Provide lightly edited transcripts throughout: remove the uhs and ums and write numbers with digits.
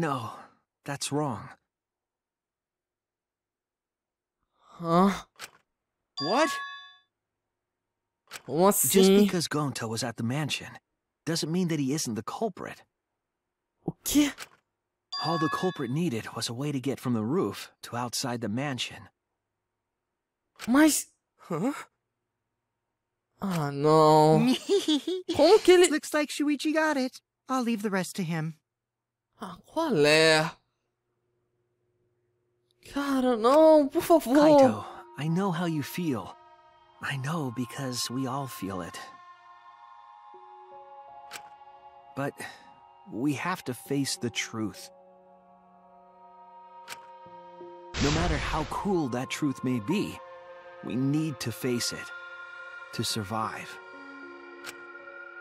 No, that's wrong. Huh? What? Como assim? Just because Gonta was at the mansion doesn't mean that he isn't the culprit. O quê? All the culprit needed was a way to get from the roof to outside the mansion. Mas... Huh? Ah, não. Como que ele... Looks like Shuichi got it. I'll leave the rest to him. Ah, qual é? Cara, não, por favor. Kaito, I know how you feel. I know because we all feel it. But we have to face the truth. No matter how cruel that truth may be, we need to face it. To survive.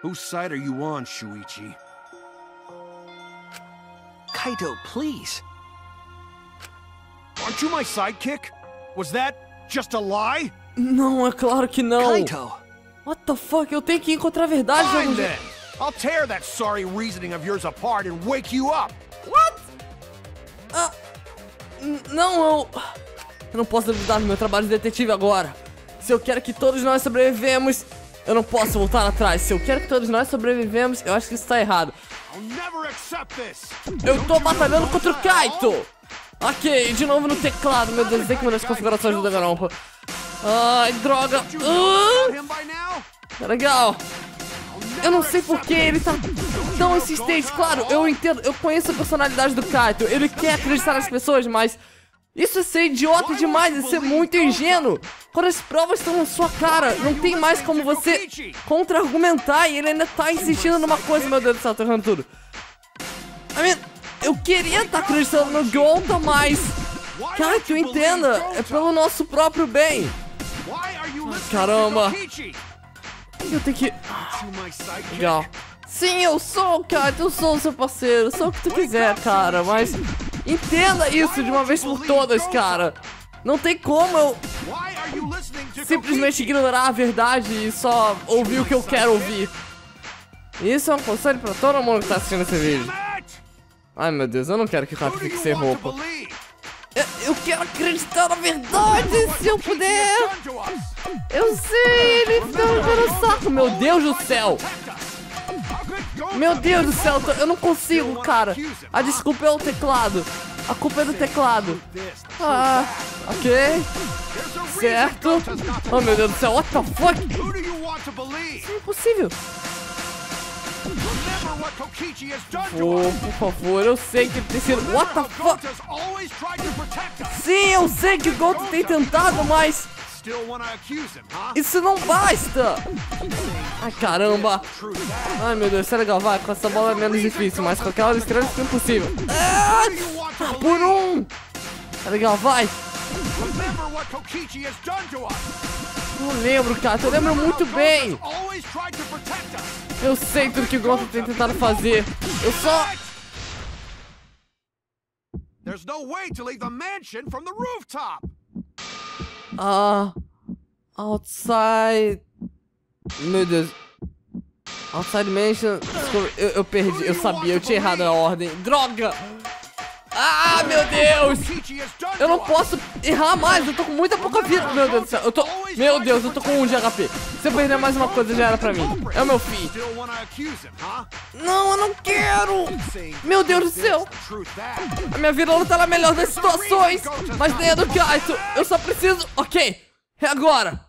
Whose side are you on, Shuichi? Kaito, please! Aren't you my sidekick? Was that just a lie? Não, é claro que não. Kaito! What the fuck? Eu tenho que encontrar a verdade. Fine then! I'll tear that sorry reasoning of yours apart and wake you up! What? Não, eu não posso duvidar do meu trabalho de detetive agora. Se eu quero que todos nós sobrevivemos, eu não posso voltar atrás. Se eu quero que todos nós sobrevivemos, eu acho que isso tá errado. Eu tô batalhando contra o Kaito! Ok, de novo no teclado, meu Deus, tem que mudar as configurações do Danganronpa. Ai, droga! Legal! Eu não sei por que ele tá tão insistente. Claro, eu entendo, eu conheço a personalidade do Kaito. Ele quer acreditar nas pessoas, mas... isso é ser idiota demais, é ser muito ingênuo. Quando as provas estão na sua cara, não tem mais como você contra-argumentar e ele ainda tá insistindo numa coisa, meu Deus do céu, tô errando tudo. I mean, eu queria estar acreditando no Gonta, mas... cara, que eu entenda, é pelo nosso próprio bem. Caramba. Eu tenho que... legal. Sim, eu sou o Kaito, eu sou o seu parceiro, eu sou o que tu quiser, cara, mas... entenda isso de uma vez por todas, cara. Não tem como eu simplesmente ignorar a verdade e só ouvir o que eu quero ouvir. Isso é um conselho pra todo mundo que tá assistindo esse vídeo. Ai, meu Deus, eu não quero que o Kaito fique sem roupa. Eu quero acreditar na verdade, se eu puder. Eu sei, ele fica no saco. Meu Deus do céu. Meu Deus do céu, eu não consigo, cara. A desculpa é o teclado. A culpa é do teclado. Ah, ok. Certo. Oh, meu Deus do céu, what the fuck? Isso é impossível. Oh, por favor, eu sei que ele tem sido... what the fuck? Sim, eu sei que o Gonta tem tentado, mas... isso não basta! Ai, caramba! Ai, meu Deus, isso é legal, vai, com essa bola é menos difícil, mas com aquela estrela é impossível. Ah, por um! É legal, vai! Não lembro, cara, eu lembro muito bem! Eu sei tudo que o Gonta tem tentado fazer, eu só... there's no way to leave the mansion from the rooftop! Outside... meu Deus... outside mansion... eu perdi, eu sabia, eu tinha errado a ordem. Droga! Ah, meu Deus! Eu não posso errar mais, eu tô com muita pouca vida. Meu Deus do céu, eu tô... meu Deus, eu tô com 1 de HP. Se eu perder mais uma coisa, já era pra mim. É o meu fim. Não, eu não quero! Meu Deus do céu! A minha vida não tá na melhor das situações, mas nem é do Kaito. Eu só preciso... ok, é agora.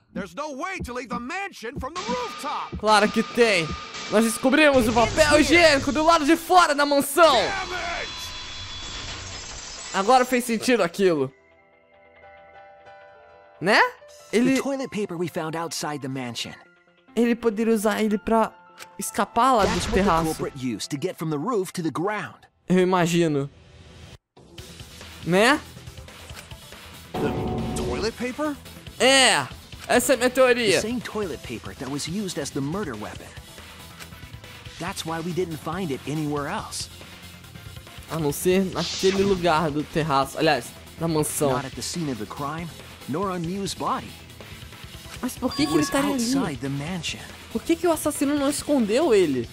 Claro que tem. Nós descobrimos o papel higiênico do lado de fora da mansão. Agora fez sentido aquilo. Né? Ele poderia usar ele pra escapar lá do terraço. Eu imagino. Né? É! Essa é a minha teoria. A não ser naquele lugar do terraço, aliás, na mansão. Mas por que que ele estaria ali? Por que que o assassino não escondeu ele?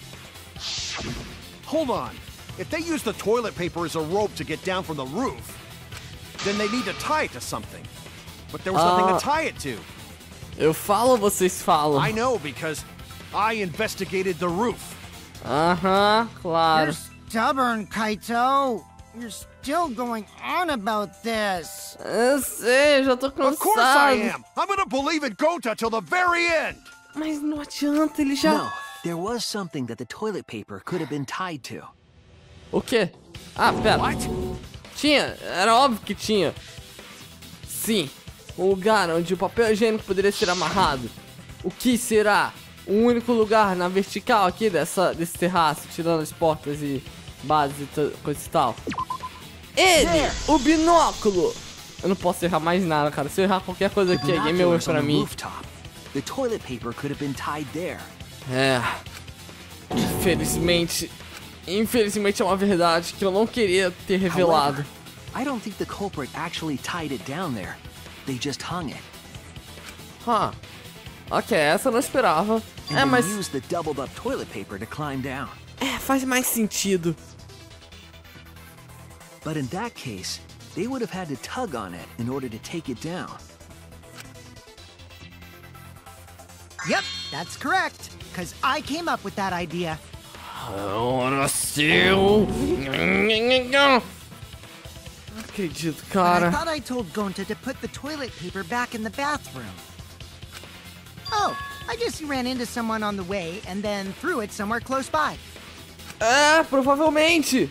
If they use the toilet paper as a rope to get down from the roof, then they need to tie it to something. But there was nothing to tie it to. Eu falo, vocês falam. I know because I investigated the roof. Claro. You're stubborn, Kaito. You're still going on about this. Eu sei, já tô cansado. Of course I am. I'm gonna believe in Gonta till the very end. Mas não adianta, ele já. No, there was something that the toilet paper could have been tied to. O quê? Ah, pera. What? Tinha, era óbvio que tinha. Sim, um lugar onde o papel higiênico poderia ser amarrado. O que será? O único lugar na vertical aqui desse terraço, tirando as portas e bases e coisa e tal. Ele, o binóculo. Eu não posso errar mais nada, cara. Se eu errar qualquer coisa aqui, é game over pra mim. The toilet paper could have been tied there. É. Infelizmente é uma verdade que eu não queria ter revelado. I don't think the culprit actually tied it down there. They just hung it. Huh. Ok, essa eu não esperava. É, mas é, faz mais sentido. But in that case, they would have had to tug on it in order to take it down. Yep, that's correct, because I came up with that idea. Não acredito, cara. I thought I told Gonta to put the toilet paper back in the bathroom. Oh, I just ran into someone on the way and then threw it somewhere close by. É, provavelmente.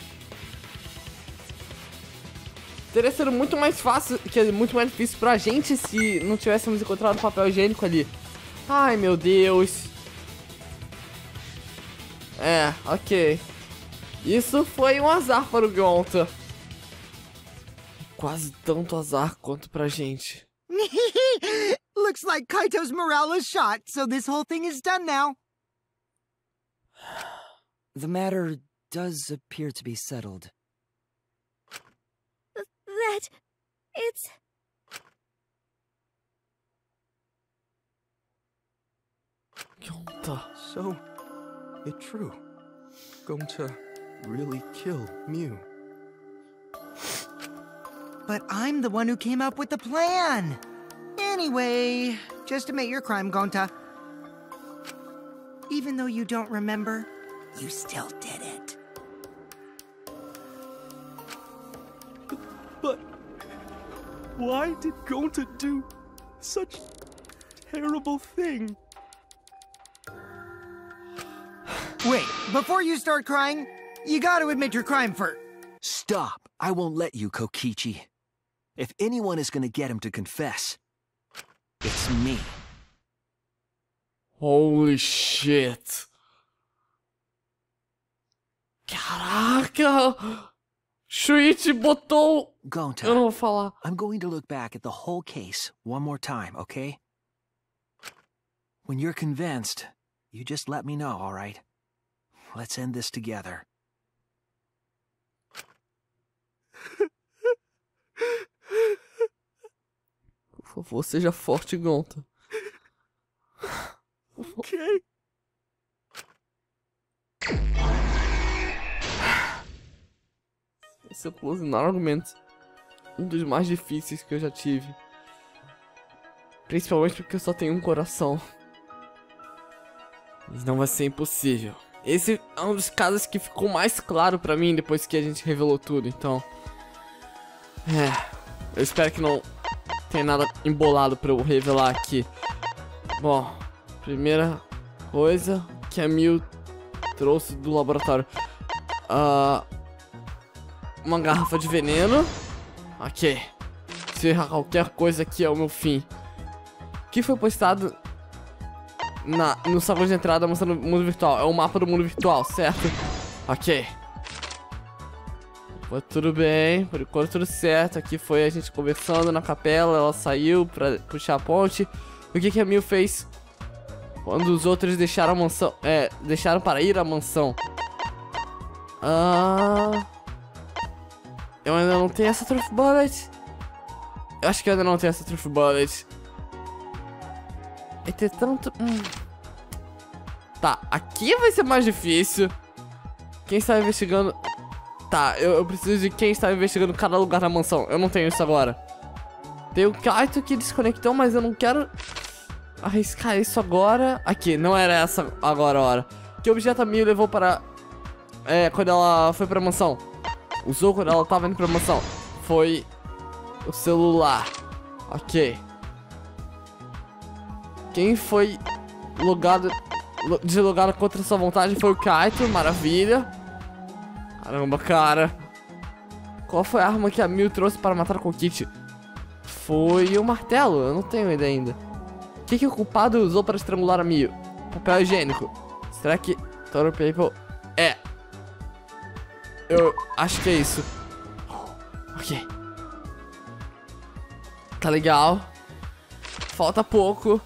Teria sido muito mais fácil, que é muito mais difícil pra gente se não tivéssemos encontrado papel higiênico ali. Ai, meu Deus. É, ok. Isso foi um azar para o Gonta. Quase tanto azar quanto pra gente. Looks like Kaito's morale is shot, so this whole thing is done now. The matter does appear to be settled. It's... Gonta. So, it's true. Gonta really killed Miu. But I'm the one who came up with the plan. Anyway, just admit your crime, Gonta. Even though you don't remember, you still did it. But why did Gonta do such terrible thing? Wait, before you start crying, you gotta admit your crime first. Stop. I won't let you, Kokichi. If anyone is gonna get him to confess, it's me. Holy shit. Caraca! Shuichi botou... Gonta, eu não vou falar. I'm going to look back at the whole case one more time, okay? When you're convinced, you just let me know, all right? Let's end this together. Por favor, seja forte, Gonta. Ok. Esse é o closing argument. Um dos mais difíceis que eu já tive. Principalmente porque eu só tenho um coração. Mas não vai ser impossível. Esse é um dos casos que ficou mais claro pra mim depois que a gente revelou tudo, então... É, eu espero que não... tem nada embolado pra eu revelar aqui. Bom, primeira coisa que a Miu trouxe do laboratório: uma garrafa de veneno. Ok. Se eu errar qualquer coisa aqui é o meu fim. Que foi postado no saco de entrada mostrando o mundo virtual. É o mapa do mundo virtual, certo? Ok. Foi tudo bem, por enquanto tudo certo. Aqui foi a gente conversando na capela. Ela saiu pra puxar a ponte. O que a Miu fez quando os outros deixaram a mansão? É, deixaram para ir à mansão. Eu ainda não tenho essa Truth Bullet. Eu acho que eu ainda não tenho essa Truth Bullet. Entretanto... Tá, aqui vai ser mais difícil. Quem está investigando... Tá, eu preciso de quem está investigando cada lugar na mansão. Eu não tenho isso agora. Tem o Kaito que desconectou, mas eu não quero arriscar isso agora. Aqui, não era essa agora a hora. Que objeto a Miu levou para... quando ela foi pra mansão. Usou quando ela tava indo pra mansão. Foi o celular. Ok. Quem foi logado... deslogado contra sua vontade foi o Kaito, maravilha. Caramba, cara. Qual foi a arma que a Miu trouxe para matar o Kokichi? Foi o martelo, eu não tenho ideia ainda. O que o culpado usou para estrangular a Miu? Papel higiênico. Será que Toro Paper... É. Eu acho que é isso. Ok. Tá legal. Falta pouco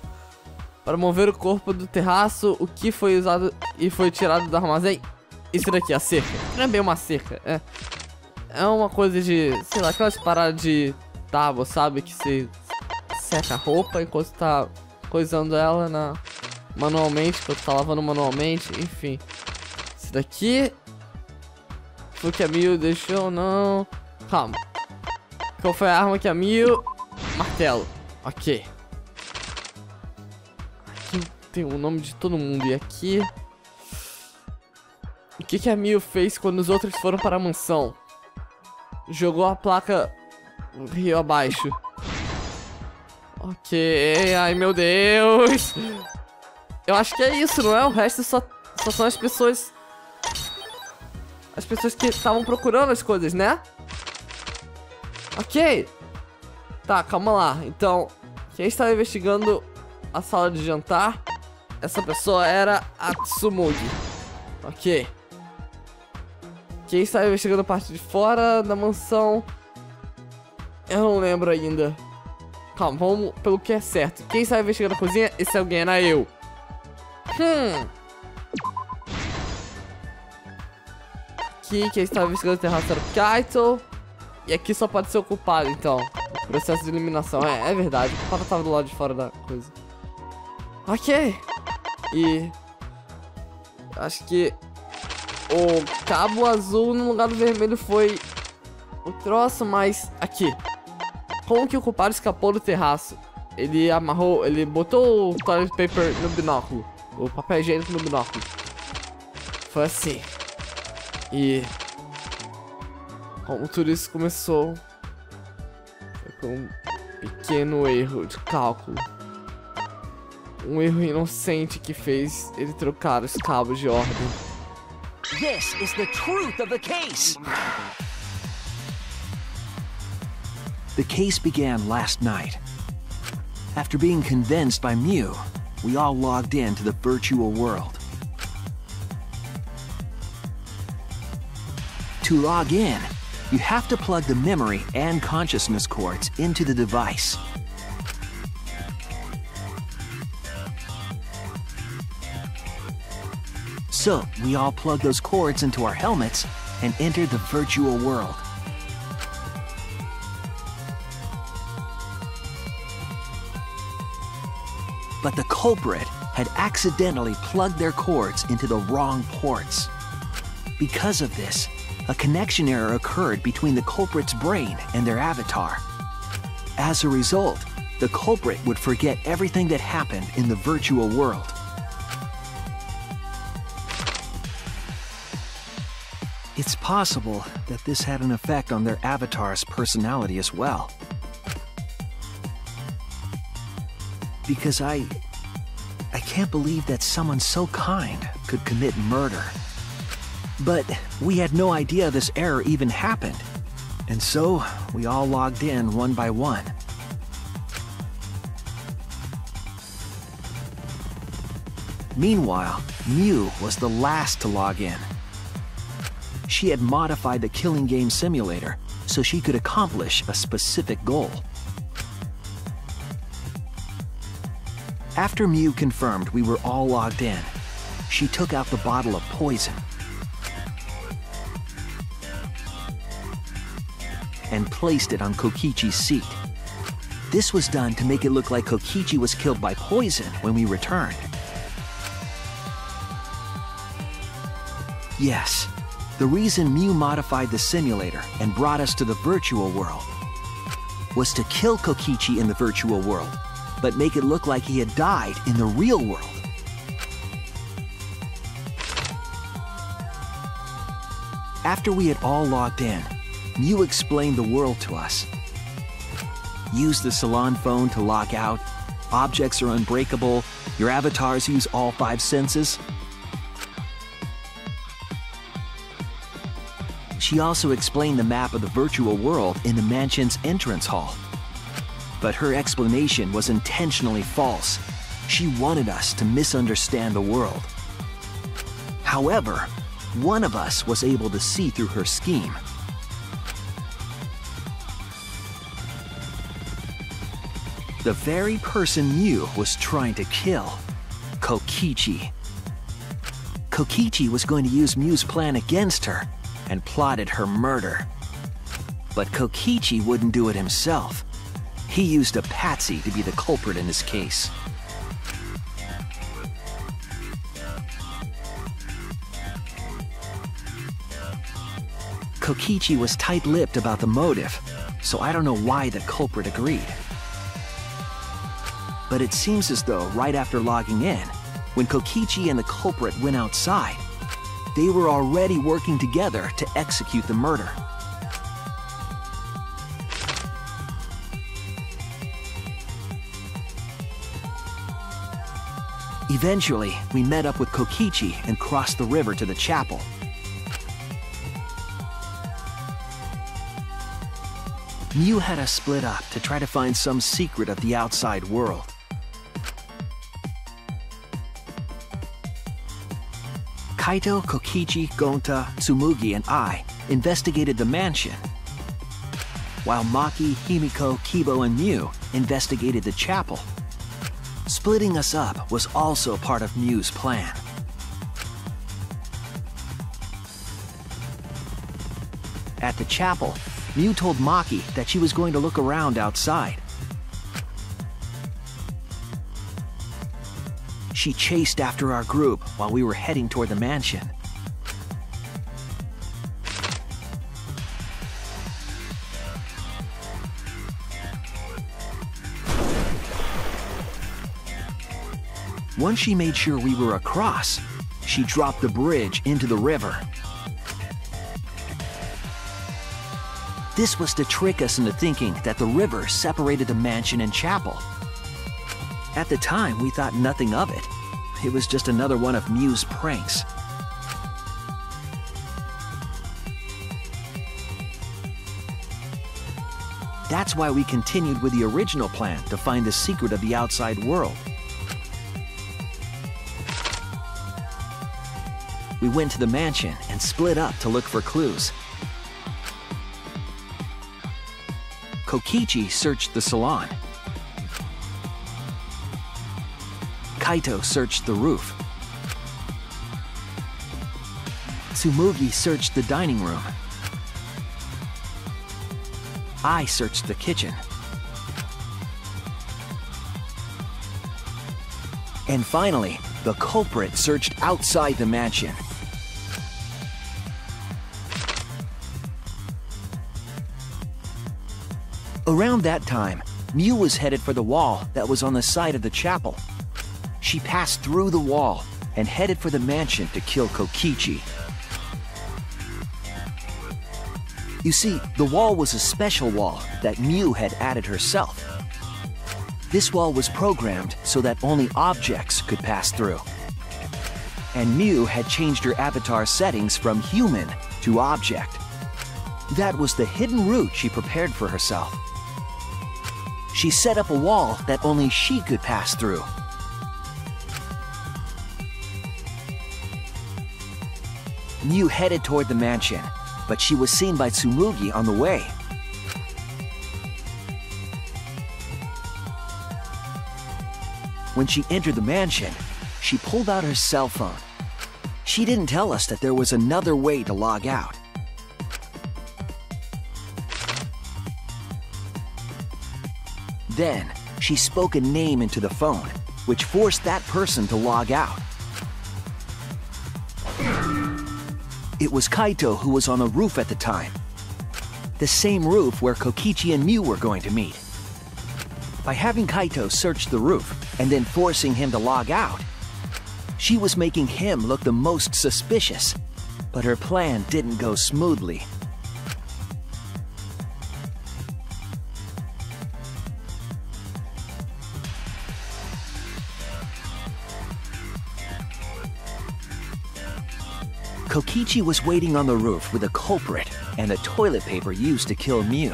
para mover o corpo do terraço. O que foi usado e foi tirado do armazém? Isso daqui, a cerca. Não é bem uma cerca, é uma coisa de, sei lá, aquelas paradas de tábua, sabe? Que se seca a roupa enquanto tá coisando ela manualmente, enquanto tá lavando manualmente, enfim. Isso daqui foi o que a Miu deixou, não. Calma. Qual foi a arma que a Miu... Martelo. Ok. Aqui tem o nome de todo mundo. E aqui... O que a Miu fez quando os outros foram para a mansão? Jogou a placa rio abaixo. Ok. Ai, meu Deus. Eu acho que é isso, não é? O resto só são as pessoas... As pessoas que estavam procurando as coisas, né? Ok. Tá, calma lá. Então, quem estava investigando a sala de jantar? Essa pessoa era a Tsumugi. Ok. Quem estava investigando a parte de fora da mansão? Eu não lembro ainda. Calma, vamos pelo que é certo. Quem estava investigando a cozinha? Esse alguém era eu. Quem estava investigando o terraço era o Kaito. E aqui só pode ser o culpado, então. O processo de eliminação. É verdade. O culpado estava do lado de fora da coisa. Ok. E... acho que... o cabo azul no lugar do vermelho foi... o troço, mas... aqui. Como que o culpado escapou do terraço? Ele amarrou... ele botou o toilet paper no binóculo. O papel higiênico no binóculo. Foi assim. E como tudo isso começou foi com um pequeno erro de cálculo. Um erro inocente que fez ele trocar os cabos de ordem. This is the truth of the case. The case began last night. After being convinced by Miu, we all logged into the virtual world. To log in, you have to plug the memory and consciousness cords into the device. So, we all plug those cords into our helmets and enter the virtual world. But the culprit had accidentally plugged their cords into the wrong ports. Because of this, a connection error occurred between the culprit's brain and their avatar. As a result, the culprit would forget everything that happened in the virtual world. It's possible that this had an effect on their avatar's personality as well. Because I can't believe that someone so kind could commit murder. But we had no idea this error even happened, and so we all logged in one by one. Meanwhile, Miu was the last to log in. She had modified the killing game simulator so she could accomplish a specific goal. After Miu confirmed we were all logged in, she took out the bottle of poison and placed it on Kokichi's seat. This was done to make it look like Kokichi was killed by poison when we returned. Yes, The reason Miu modified the simulator and brought us to the virtual world was to kill Kokichi in the virtual world, but make it look like he had died in the real world. After we had all logged in, Miu explained the world to us. Use the salon phone to log out, objects are unbreakable, your avatars use all 5 senses. She also explained the map of the virtual world in the mansion's entrance hall. But her explanation was intentionally false. She wanted us to misunderstand the world. However, one of us was able to see through her scheme. The very person Miu was trying to kill, Kokichi. Kokichi was going to use Miu's plan against her and plotted her murder. But Kokichi wouldn't do it himself. He used a patsy to be the culprit in his case. Kokichi was tight-lipped about the motive, so I don't know why the culprit agreed. But it seems as though right after logging in, when Kokichi and the culprit went outside, they were already working together to execute the murder. Eventually, we met up with Kokichi and crossed the river to the chapel. Miu had us split up to try to find some secret of the outside world. Kaito, Kokichi, Gonta, Tsumugi, and I investigated the mansion, while Maki, Himiko, Kiibo, and Miu investigated the chapel. Splitting us up was also part of Miu's plan. At the chapel, Miu told Maki that she was going to look around outside. She chased after our group while we were heading toward the mansion. Once she made sure we were across, she dropped the bridge into the river. This was to trick us into thinking that the river separated the mansion and chapel. At the time, we thought nothing of it. It was just another one of Miu's pranks. That's why we continued with the original plan to find the secret of the outside world. We went to the mansion and split up to look for clues. Kokichi searched the salon. Kaito searched the roof. Tsumugi searched the dining room. I searched the kitchen. And finally, the culprit searched outside the mansion. Around that time, Miu was headed for the wall that was on the side of the chapel. She passed through the wall and headed for the mansion to kill Kokichi. You see, the wall was a special wall that Miu had added herself. This wall was programmed so that only objects could pass through. And Miu had changed her avatar settings from human to object. That was the hidden route she prepared for herself. She set up a wall that only she could pass through. Miu headed toward the mansion, but she was seen by Tsumugi on the way. When she entered the mansion, she pulled out her cell phone. She didn't tell us that there was another way to log out. Then, she spoke a name into the phone, which forced that person to log out. It was Kaito who was on the roof at the time. The same roof where Kokichi and Miu were going to meet. By having Kaito search the roof and then forcing him to log out, she was making him look the most suspicious. But her plan didn't go smoothly. Kokichi was waiting on the roof with a culprit and the toilet paper used to kill Miu.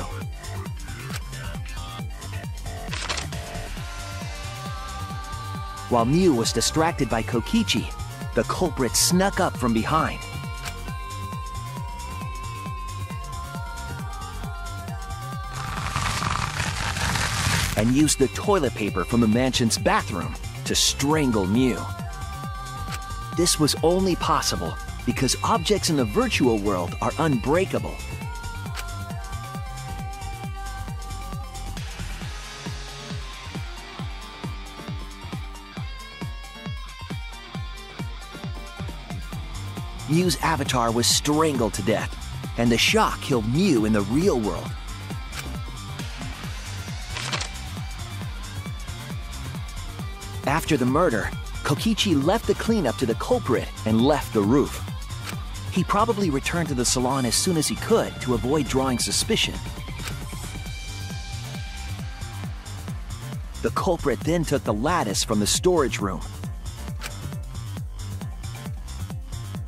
While Miu was distracted by Kokichi, the culprit snuck up from behind. And used the toilet paper from the mansion's bathroom to strangle Miu. This was only possible because objects in the virtual world are unbreakable. Miu's avatar was strangled to death, and the shock killed Miu in the real world. After the murder, Kokichi left the cleanup to the culprit and left the roof. He probably returned to the salon as soon as he could to avoid drawing suspicion. The culprit then took the lattice from the storage room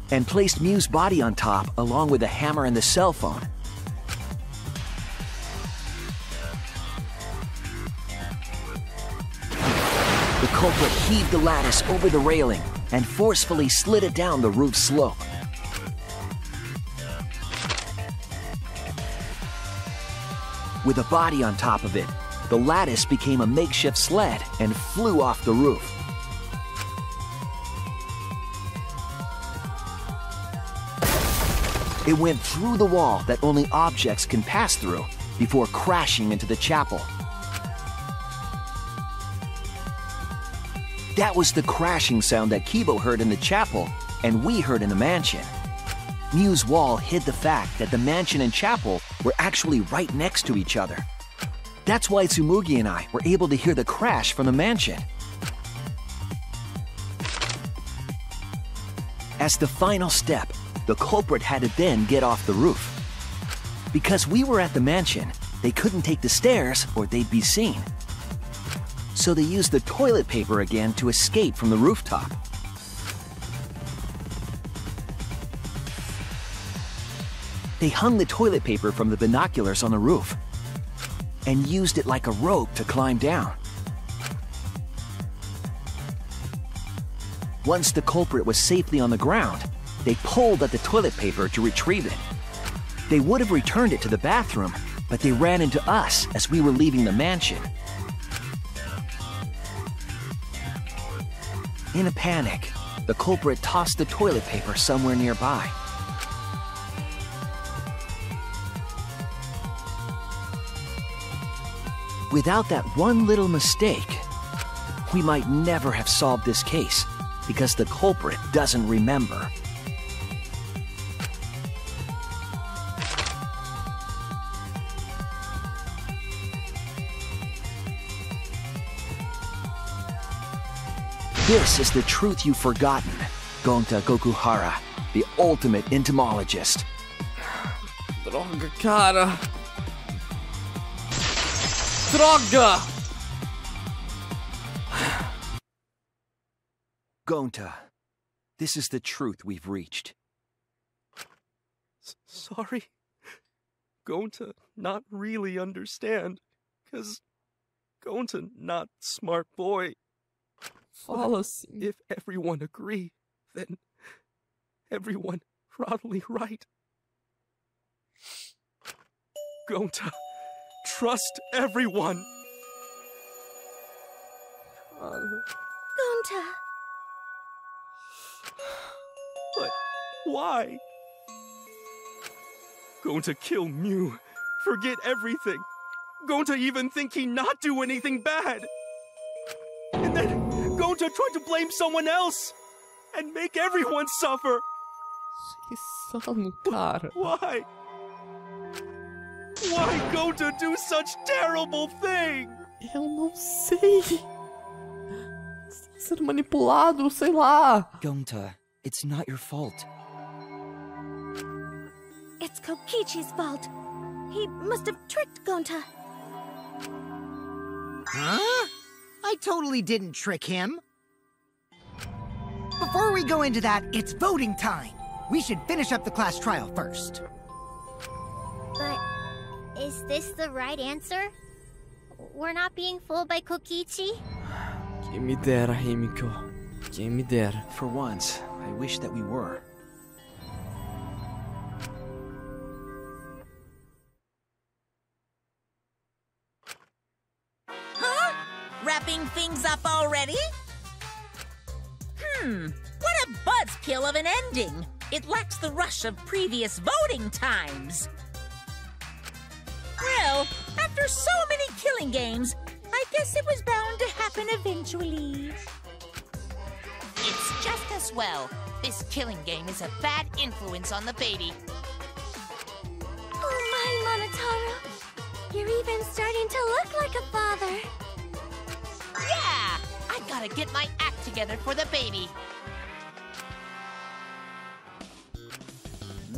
and placed Miu's body on top along with the hammer and the cell phone. The culprit heaved the lattice over the railing and forcefully slid it down the roof slope. With a body on top of it, the lattice became a makeshift sled and flew off the roof. It went through the wall that only objects can pass through before crashing into the chapel. That was the crashing sound that Kiibo heard in the chapel and we heard in the mansion. Miu's wall hid the fact that the mansion and chapel were actually right next to each other. That's why Tsumugi and I were able to hear the crash from the mansion. As the final step, the culprit had to then get off the roof. Because we were at the mansion, they couldn't take the stairs or they'd be seen. So they used the toilet paper again to escape from the rooftop. They hung the toilet paper from the binoculars on the roof and used it like a rope to climb down. Once the culprit was safely on the ground, they pulled at the toilet paper to retrieve it. They would have returned it to the bathroom, but they ran into us as we were leaving the mansion. In a panic, the culprit tossed the toilet paper somewhere nearby. Without that one little mistake, we might never have solved this case because the culprit doesn't remember. This is the truth you've forgotten, Gonta Gokuhara, the ultimate entomologist. Droga, cara! Droga! Gonta, this is the truth we've reached. Sorry. Gonta not really understand, 'cause Gonta not smart boy. Follow. If everyone agree, then everyone probably right. Gonta, trust everyone. Gonta. But why? Gonta kill Miu, forget everything. Gonta even think he not do anything bad. And then Gonta tried to blame someone else and make everyone suffer. Sano, cara. Why? Why Gonta do such terrible thing? Eu não sei. Ser manipulado, sei lá. Gonta, it's not your fault. It's Kokichi's fault. He must have tricked Gonta. Huh? I totally didn't trick him. Before we go into that, it's voting time. We should finish up the class trial first. But is this the right answer? We're not being fooled by Kokichi? Quem me dera, Himiko. Quem me dera. For once, I wish that we were. Huh? Wrapping things up already? What a buzzkill of an ending! It lacks the rush of previous voting times. Well, after so many killing games, I guess it was bound to happen eventually. It's just as well. This killing game is a bad influence on the baby. Oh my, Monotaro. You're even starting to look like a father. Yeah! I gotta get my act together for the baby.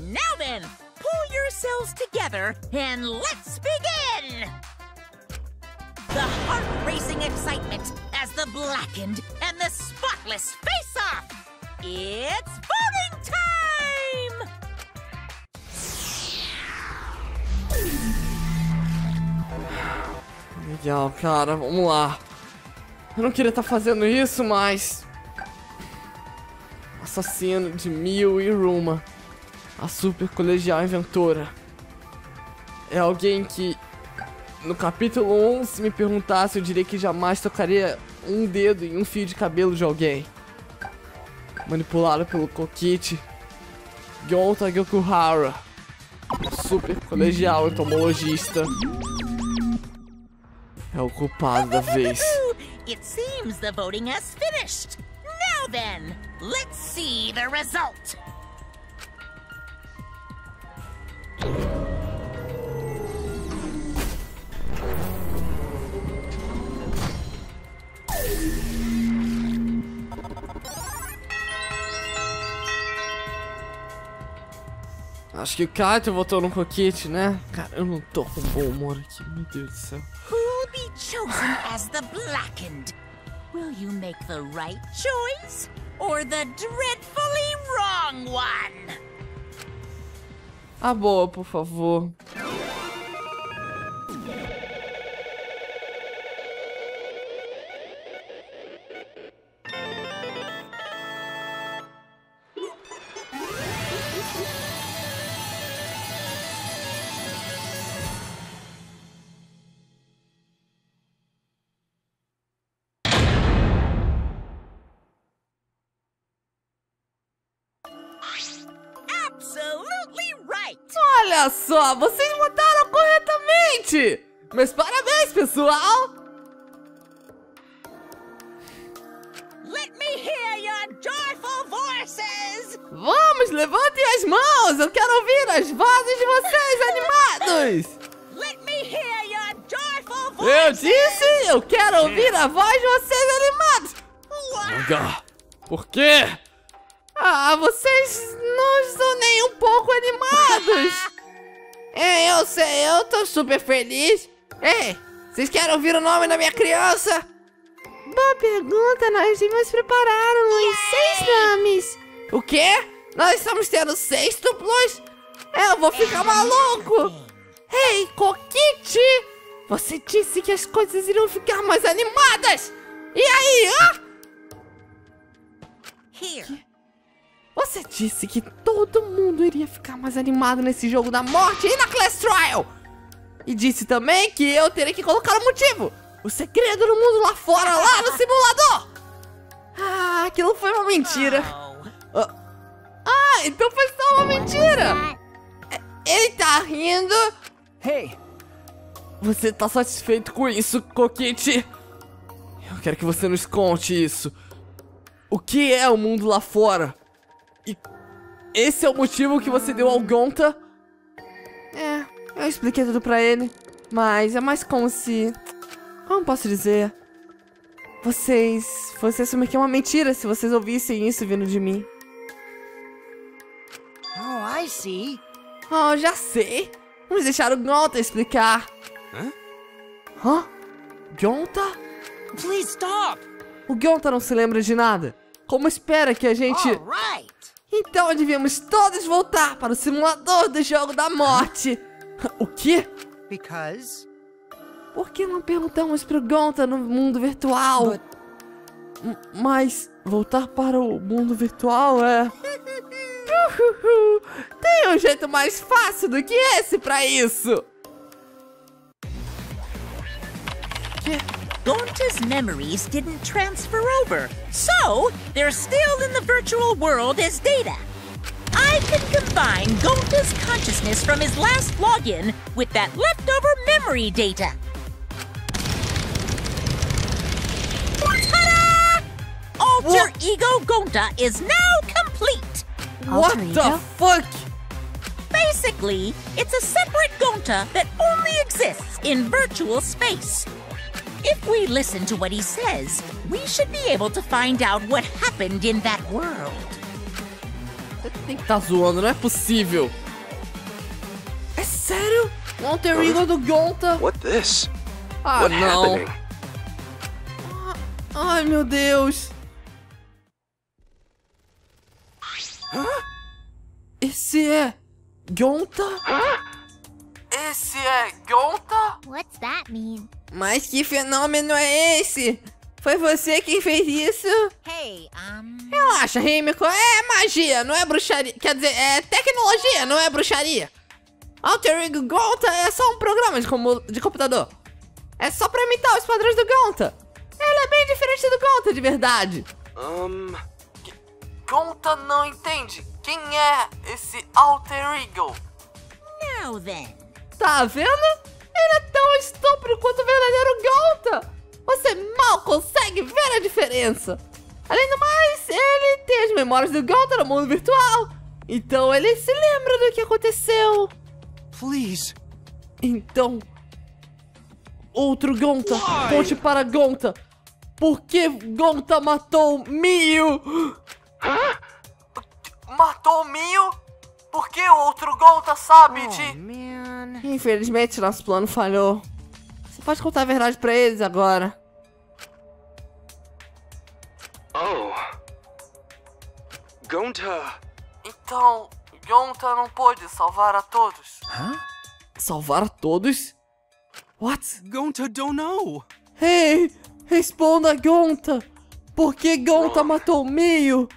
Now then, pull yourselves together and let's begin! The heart-racing excitement as the blackened and the spotless face-off! It's voting time! Legal, cara, vamos lá. Eu não queria estar fazendo isso, mas... Assassino de Miu e Ruma. A super colegial inventora. É alguém que, no capítulo 1, se me perguntasse, eu diria que jamais tocaria um dedo em um fio de cabelo de alguém. Manipulado pelo Kokichi. Gonta Gokuhara. Super colegial entomologista. É o culpado da vez. It seems the voting has finished. Now then, let's see the result. Acho que o Kaito votou no Kokichi, né? Cara, eu não tô com bom humor aqui, meu Deus do céu. Who'll be chosen as the blackened? Will you make the right choice or the dreadfully wrong one? A boa, por favor. Olha só, vocês votaram corretamente! Mas parabéns, pessoal! Let me hear your joyful voices! Vamos, levantem as mãos! Eu quero ouvir as vozes de vocês, animados! Let me hear your joyful voices! Eu disse, eu quero ouvir a voz de vocês, animados! Uau. Por quê? Ah, vocês não estão nem um pouco animados. É, eu sei, eu tô super feliz. Ei, vocês querem ouvir o nome da minha criança? Boa pergunta, nós nos prepararam os 6 nomes. O quê? Nós estamos tendo 6 duplos? Eu vou ficar maluco. Ei, Kokichi, você disse que as coisas iriam ficar mais animadas. E aí, Here. Você disse que todo mundo iria ficar mais animado nesse jogo da morte e na Class Trial! E disse também que eu teria que colocar o motivo! O segredo do mundo lá fora, lá no simulador! Ah, aquilo foi uma mentira! Ah, então foi só uma mentira! Ele tá rindo! Hey! Você tá satisfeito com isso, Kokichi? Eu quero que você nos conte isso! O que é o mundo lá fora? E Esse é o motivo que você deu ao Gonta? É, eu expliquei tudo pra ele. Mas é mais como se... Como posso dizer? Vocês assumem que é uma mentira se vocês ouvissem isso vindo de mim. Oh, I see. Oh, já sei. Vamos deixar o Gonta explicar. Hã? Hã? Gonta? Please stop. O Gonta não se lembra de nada. Como espera que a gente... Então devíamos todos voltar para o simulador do jogo da morte. O quê? Por que não perguntamos pro Gonta no mundo virtual? Mas voltar para o mundo virtual é... Tem um jeito mais fácil do que esse pra isso! Gonta's memories didn't transfer over, so they're still in the virtual world as data. I can combine Gonta's consciousness from his last login with that leftover memory data. Ta-da! Alter Ego Gonta is now complete. What the fuck? Basically, it's a separate Gonta that only exists in virtual space. If we listen to what he says, we should be able to find out what happened in that world. Tem que tá zoando, não é possível. É sério? O alter ego do Gonta? What this? Ah, what não. Ai, meu Deus. Esse é Gonta? Esse é Gonta? What's that mean? Mas que fenômeno é esse? Foi você quem fez isso? Relaxa, Himiko. É magia, não é bruxaria. Quer dizer, é tecnologia, não é bruxaria. Alter Ego Gonta é só um programa de computador. É só pra imitar os padrões do Gonta. Ela é bem diferente do Gonta, de verdade. Gonta não entende. Quem é esse Alter Ego? Now then. Tá vendo? Ele é tão estúpido quanto o verdadeiro Gonta! Você mal consegue ver a diferença! Além do mais, ele tem as memórias do Gonta no mundo virtual! Então ele se lembra do que aconteceu! Please! Então... Outro Gonta! Ponte para Gonta! Por que Gonta matou Miu? Matou Miu? Por que o outro Gonta sabe de... Infelizmente, nosso plano falhou. Você pode contar a verdade pra eles agora. Gonta... Então, Gonta não pôde salvar a todos. Salvar a todos? What? Gonta don't know. Hey, responda, Gonta. Por que Gonta matou Miu?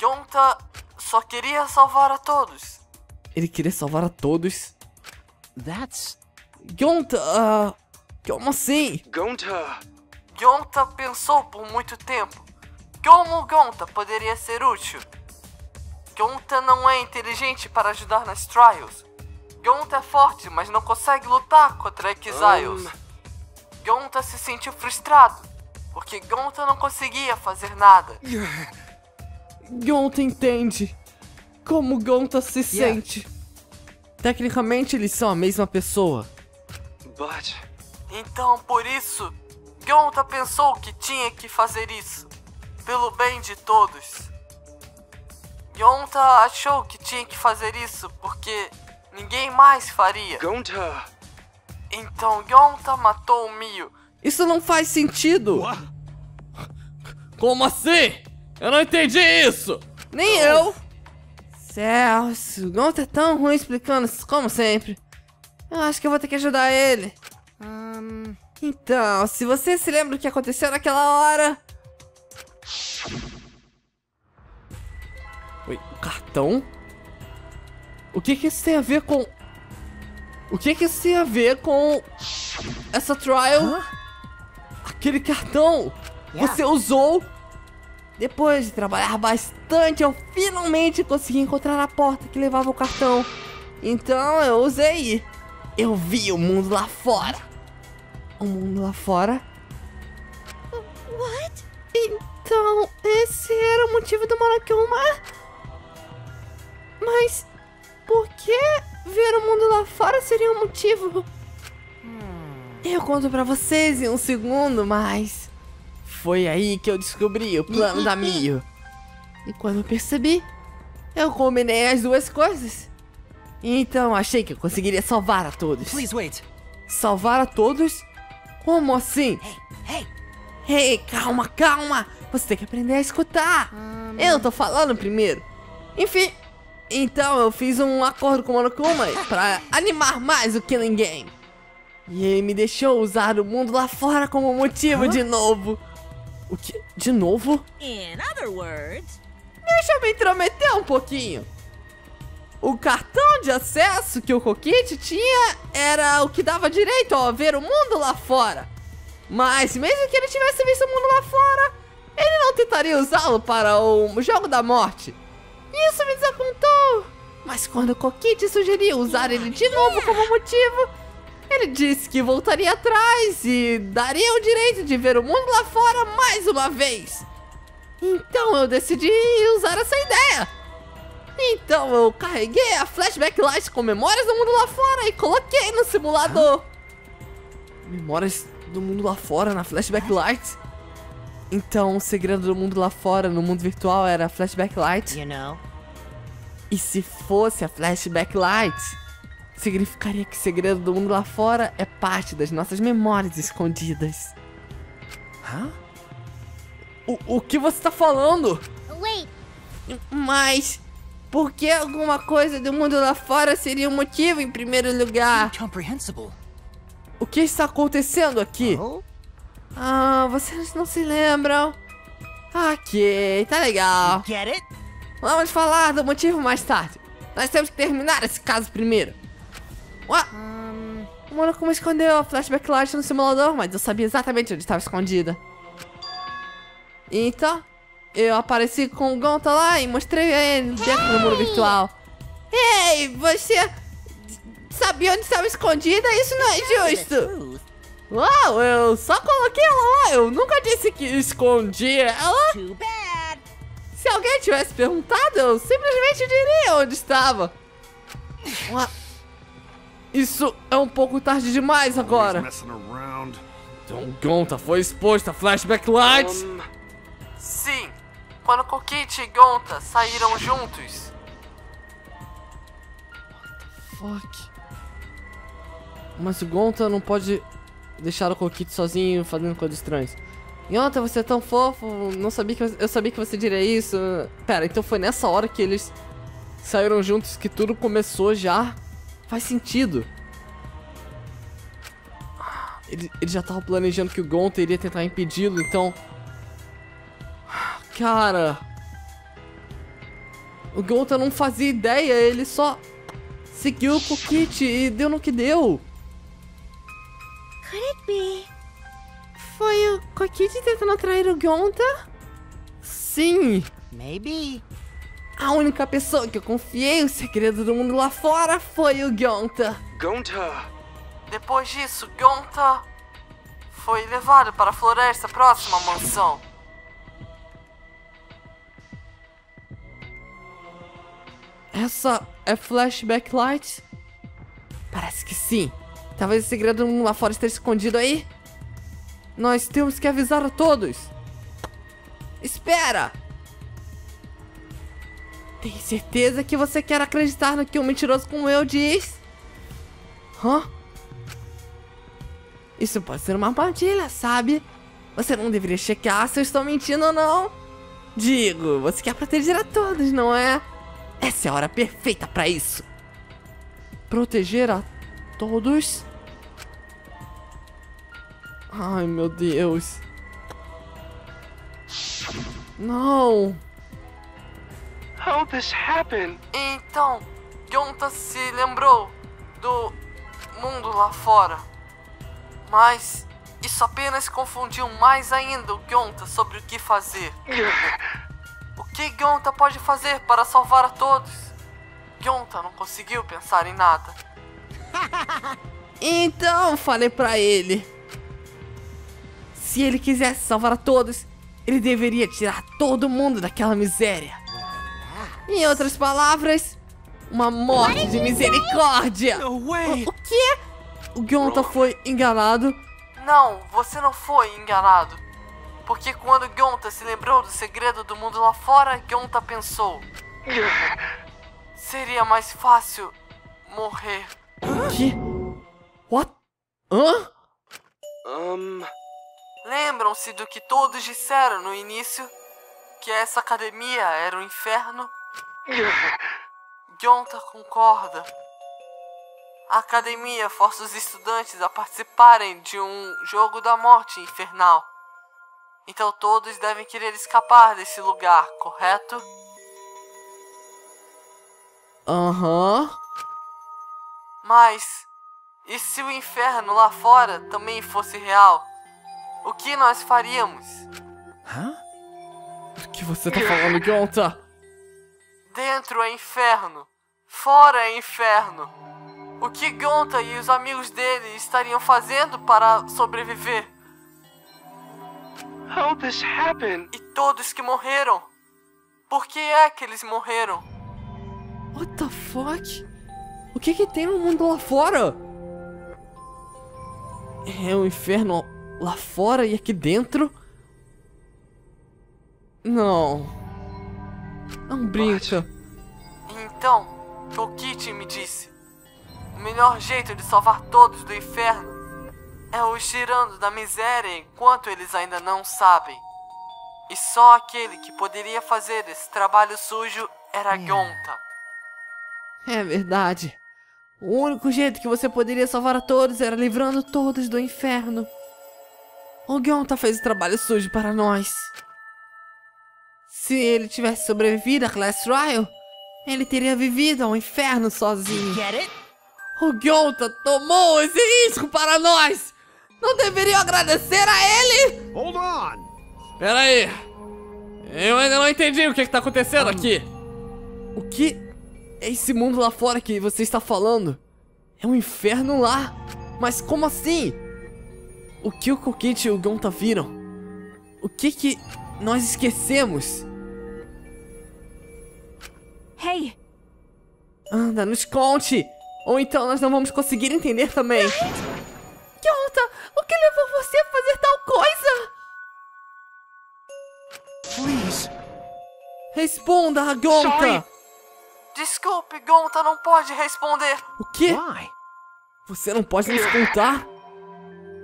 Gonta só queria salvar a todos. Ele queria salvar a todos? Gonta, como assim? Gonta pensou por muito tempo. Como Gonta poderia ser útil? Gonta não é inteligente para ajudar nas Trials. Gonta é forte, mas não consegue lutar contra Exiles. Gonta se sentiu frustrado, porque Gonta não conseguia fazer nada. Gonta entende como Gonta se sente. Tecnicamente, eles são a mesma pessoa. Então, por isso, Gonta pensou que tinha que fazer isso. Pelo bem de todos. Gonta achou que tinha que fazer isso porque ninguém mais faria. Então, Gonta matou o Miu. Isso não faz sentido. Como assim? Eu não entendi isso. Nem eu. Céus, o Gonta é tão ruim explicando, como sempre. Eu acho que eu vou ter que ajudar ele. Então, se você se lembra do que aconteceu naquela hora... Oi, o cartão? O que que isso tem a ver com... O que que isso tem a ver com... Essa trial? Aquele cartão! Você usou... Depois de trabalhar bastante, eu finalmente consegui encontrar a porta que levava o cartão. Então eu usei. Eu vi o mundo lá fora. O mundo lá fora? What? Então, esse era o motivo do Monokuma? Mas por que ver o mundo lá fora seria um motivo? Eu conto pra vocês em um segundo, mas... Foi aí que eu descobri o plano da Miu. E quando eu percebi, eu combinei as duas coisas. Então achei que eu conseguiria salvar a todos. Please wait. Salvar a todos? Como assim? Hey, calma, calma. Você tem que aprender a escutar. Eu tô falando primeiro. Enfim, então eu fiz um acordo com o Monokuma pra animar mais o Killing Game. E ele me deixou usar o mundo lá fora como motivo de novo. O que? De novo? In other words... Deixa eu me intrometer um pouquinho. O cartão de acesso que o Kokichi tinha era o que dava direito a ver o mundo lá fora. Mas mesmo que ele tivesse visto o mundo lá fora, ele não tentaria usá-lo para o jogo da morte. Isso me desapontou. Mas quando o Kokichi sugeriu usar ele de novo como motivo, ele disse que voltaria atrás e daria o direito de ver o mundo lá fora mais uma vez. Então eu decidi usar essa ideia. Então eu carreguei a Flashback Light com memórias do mundo lá fora e coloquei no simulador. Memórias do mundo lá fora na Flashback Light? Então o segredo do mundo lá fora no mundo virtual era a Flashback Light? E se fosse a Flashback Light, significaria que o segredo do mundo lá fora é parte das nossas memórias escondidas. O que você tá falando? Wait. Mas por que alguma coisa do mundo lá fora seria um motivo em primeiro lugar? O que está acontecendo aqui? Vocês não se lembram? Ok, tá legal. Vamos falar do motivo mais tarde. Nós temos que terminar esse caso primeiro. O Monokuma escondeu a Flashback Light no simulador, mas eu sabia exatamente onde estava escondida. Então, eu apareci com o Gonta lá e mostrei a ele dentro do muro virtual. Ei, você sabia onde estava escondida? Isso não é justo. Uau, eu só coloquei ela lá, eu nunca disse que escondi ela. Se alguém tivesse perguntado, eu simplesmente diria onde estava. Uau. Isso é um pouco tarde demais agora. Então Gonta foi exposta a Flashback Lights? Sim, quando Kokichi e Gonta saíram juntos. What the fuck? Mas o Gonta não pode deixar o Kokichi sozinho fazendo coisas estranhas. Gonta, você é tão fofo, não sabia que eu sabia que você diria isso. Pera, então foi nessa hora que eles saíram juntos que tudo começou já? Faz sentido. Ele já tava planejando que o Gonta iria tentar impedi-lo, então... Cara... O Gonta não fazia ideia, ele só... Seguiu o Kokichi e deu no que deu. Foi o Kokichi tentando atrair o Gonta? Sim. Maybe. A única pessoa que eu confiei o segredo do mundo lá fora foi o Gonta. Depois disso, Gonta foi levado para a floresta próxima à mansão. Essa é Flashback Light? Parece que sim. Talvez o segredo do mundo lá fora esteja escondido aí. Nós temos que avisar a todos. Espera! Tem certeza que você quer acreditar no que um mentiroso como eu diz? Isso pode ser uma armadilha, sabe? Você não deveria checar se eu estou mentindo ou não. Digo, você quer proteger a todos, não é? Essa é a hora perfeita pra isso. Proteger a todos? Ai, meu Deus. Não. How this happened? Então, Gonta se lembrou do mundo lá fora. Mas isso apenas confundiu mais ainda o Gonta sobre o que fazer. O que Gonta pode fazer para salvar a todos? Gonta não conseguiu pensar em nada. Então, falei pra ele. Se ele quisesse salvar a todos, ele deveria tirar todo mundo daquela miséria. Em outras palavras, Uma morte de misericórdia! O quê? O Gonta foi enganado? Não, você não foi enganado. Porque quando Gonta se lembrou do segredo do mundo lá fora, Gonta pensou: seria mais fácil morrer. O quê? What? Hã? Lembram-se do que todos disseram no início? Que essa academia era um inferno? Gonta concorda. A academia força os estudantes a participarem de um jogo da morte infernal. Então todos devem querer escapar desse lugar, correto? Aham. Mas, e se o inferno lá fora também fosse real? O que nós faríamos? Hã? O que você tá falando, Gonta? Dentro é inferno. Fora é inferno. O que Gonta e os amigos dele estariam fazendo para sobreviver? How this happened? E todos que morreram? Por que é que eles morreram? What the fuck? O que tem no mundo lá fora? É um inferno lá fora e aqui dentro? Não. Não brinca. Então, Kokichi me disse: o melhor jeito de salvar todos do inferno é os tirando da miséria enquanto eles ainda não sabem. E só aquele que poderia fazer esse trabalho sujo era Gonta. É verdade. O único jeito que você poderia salvar a todos era livrando todos do inferno. O Gonta fez o trabalho sujo para nós. Se ele tivesse sobrevivido à Class Trial, ele teria vivido ao inferno sozinho. O Gonta tomou esse risco para nós! Não deveriam agradecer a ele? Hold on! Espera aí! Eu ainda não entendi o que está acontecendo aqui. O que é esse mundo lá fora que você está falando? É um inferno lá? Mas como assim? O que o Kokichi e o Gonta viram? O que nós esquecemos? Hey! Anda, nos conte! Ou então nós não vamos conseguir entender também. Gonta, o que levou você a fazer tal coisa? Please. Responda, Gonta! Sorry. Desculpe, Gonta não pode responder. O quê? Why? Você não pode nos contar?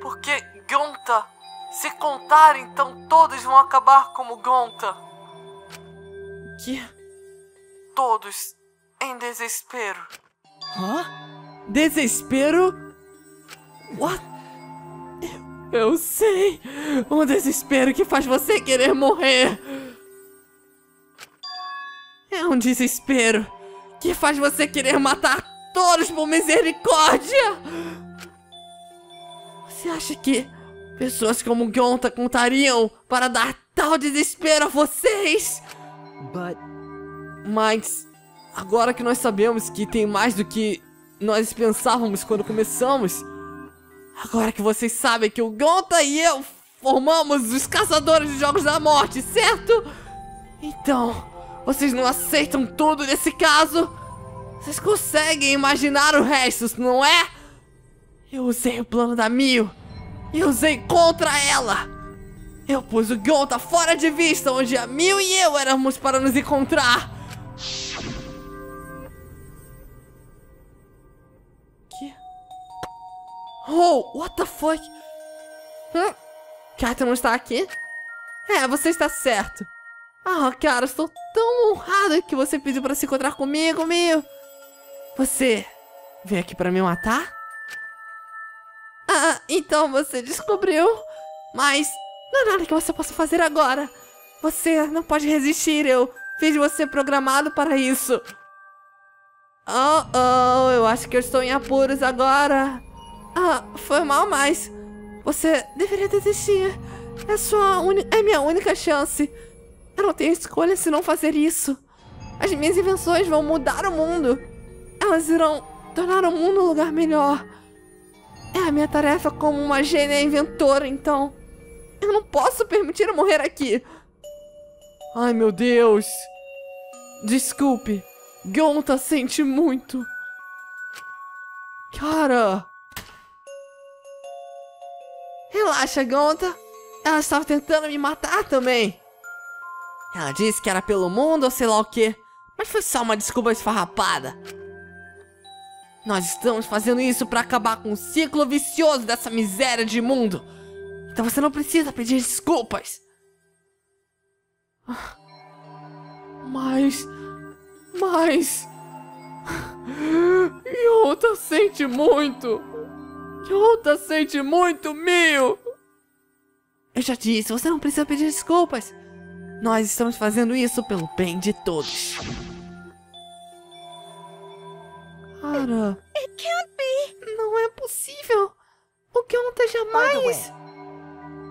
Porque, Gonta, se contar, então todos vão acabar como Gonta. O quê? Todos em desespero. Hã? Desespero? What? Eu sei! Um desespero que faz você querer morrer! É um desespero que faz você querer matar todos por misericórdia! Você acha que pessoas como Gonta contariam para dar tal desespero a vocês? Mas agora que nós sabemos que tem mais do que nós pensávamos quando começamos, agora que vocês sabem que o Gonta e eu formamos os caçadores de jogos da morte, certo? Então, vocês não aceitam tudo nesse caso? Vocês conseguem imaginar o resto, não é? Eu usei o plano da Miu e usei contra ela. Eu pus o Gonta fora de vista onde a Miu e eu éramos para nos encontrar. Oh, what the fuck? Kaito não está aqui? É, você está certo. Ah, cara, estou tão honrado que você pediu para se encontrar comigo, Miu. Você veio aqui para me matar? Ah, então você descobriu. Mas não há nada que você possa fazer agora. Você não pode resistir, eu fiz você programado para isso. Oh, eu acho que eu estou em apuros agora. Ah, foi mal, mas você deveria desistir. É minha única chance. Eu não tenho escolha se não fazer isso. As minhas invenções vão mudar o mundo. Elas irão tornar o mundo um lugar melhor. É a minha tarefa como uma gênia inventora, então eu não posso permitir morrer aqui. Ai, meu Deus. Desculpe, Gonta sente muito. Cara. Relaxa, Gonta. Ela estava tentando me matar também. Ela disse que era pelo mundo ou sei lá o quê. Mas foi só uma desculpa esfarrapada. Nós estamos fazendo isso para acabar com o ciclo vicioso dessa miséria de mundo. Então você não precisa pedir desculpas. Mas... Gonta sente muito. Gonta sente muito, Miu. Eu já disse, você não precisa pedir desculpas. Nós estamos fazendo isso pelo bem de todos. Cara... It can't be. Não é possível. O Gonta jamais...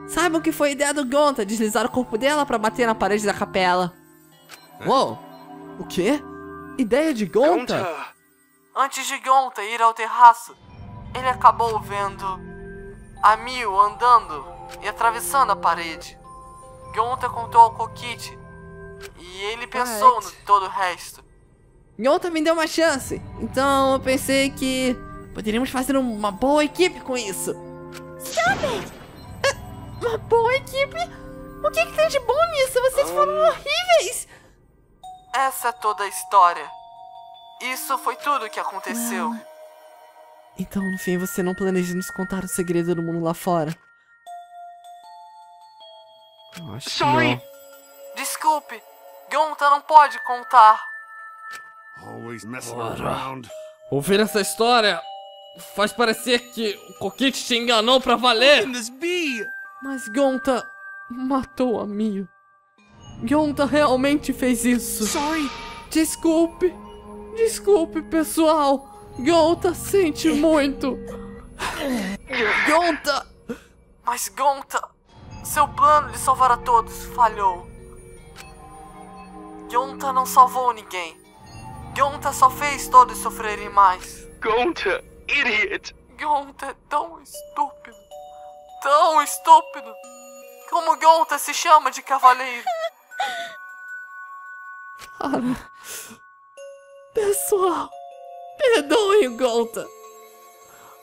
Saibam que foi ideia do Gonta deslizar o corpo dela pra bater na parede da capela. Uou! O quê? Ideia de Gonta? Gonta? Antes de Gonta ir ao terraço, ele acabou vendo a Miu andando e atravessando a parede. Gonta contou ao Kokichi e ele pensou no todo o resto. Gonta me deu uma chance, então eu pensei que poderíamos fazer uma boa equipe com isso. Stop it! Uma boa equipe? O que é que tem de bom nisso? Vocês foram horríveis! Essa é toda a história. Isso foi tudo o que aconteceu. Uau. Então, no fim, você não planeja nos contar o segredo do mundo lá fora? Acho que não. Desculpe, Gonta não pode contar. Ora, ouvir essa história faz parecer que o Kokichi te enganou pra valer. Mas Gonta matou a Miu. Gonta realmente fez isso. Sorry. Desculpe. Desculpe, pessoal. Gonta sente muito. Gonta. Mas Gonta, seu plano de salvar a todos falhou. Gonta não salvou ninguém. Gonta só fez todos sofrerem mais. Gonta, idiot. Gonta é tão estúpido. Tão estúpido! Como Gonta se chama de cavaleiro? Cara... Pessoal... Perdoem o Gonta!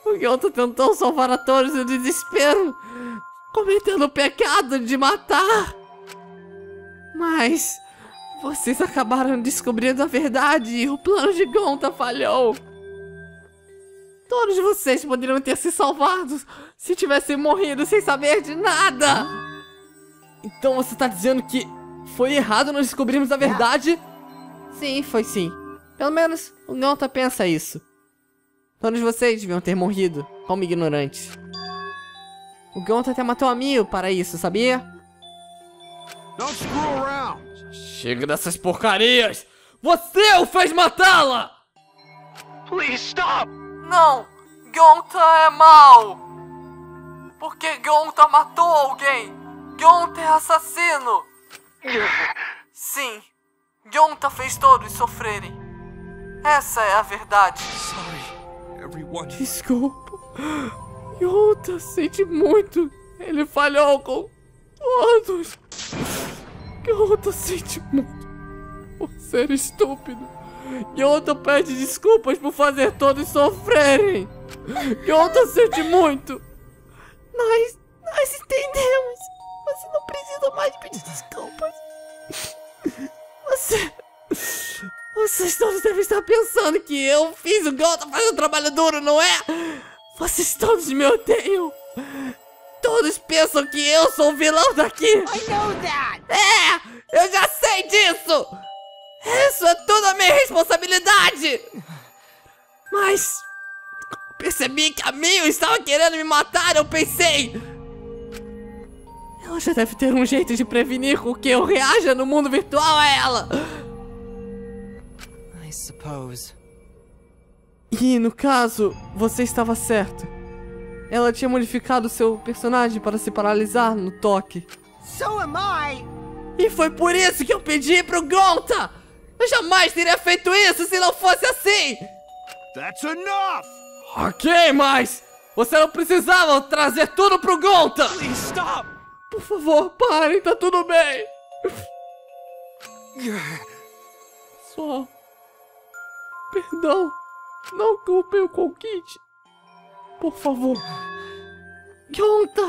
O Gonta tentou salvar a todos no desespero, cometendo o pecado de matar! Mas... vocês acabaram descobrindo a verdade e o plano de Gonta falhou! Todos vocês poderiam ter se salvado se tivessem morrido sem saber de nada. Então você tá dizendo que foi errado nós descobrirmos a verdade? Sim, foi sim. Pelo menos o Gonta pensa isso. Todos vocês deviam ter morrido como ignorantes. O Gonta até matou a Miu para isso, sabia? Chega dessas porcarias! Você o fez matá-la! Please stop! Não! Gonta é mau! Porque Gonta matou alguém! Gonta é assassino! Sim! Gonta fez todos sofrerem! Essa é a verdade! Desculpa! Gonta sente muito! Ele falhou com todos! Gonta sente muito por ser estúpido! Gonta pede desculpas por fazer todos sofrerem. Gonta sente muito. Nós entendemos. Você não precisa mais pedir desculpas. Vocês todos devem estar pensando que eu fiz o Gonta fazer um trabalho duro, não é? Vocês todos me odeiam. Todos pensam que eu sou o vilão daqui. I know that. É, eu já sei disso. Isso é tudo a minha responsabilidade! Mas... percebi que a Miu estava querendo me matar, eu pensei... Ela já deve ter um jeito de prevenir com que eu reaja no mundo virtual a ela! I suppose. E, no caso, você estava certo. Ela tinha modificado seu personagem para se paralisar no toque. So am I! E foi por isso que eu pedi pro Gonta! Eu jamais teria feito isso se não fosse assim! That's enough! Ok, mas... você não precisava trazer tudo pro Gonta! Please stop! Por favor, parem, tá tudo bem! Só... Perdão. Não culpem o Kokichi. Por favor. Gonta!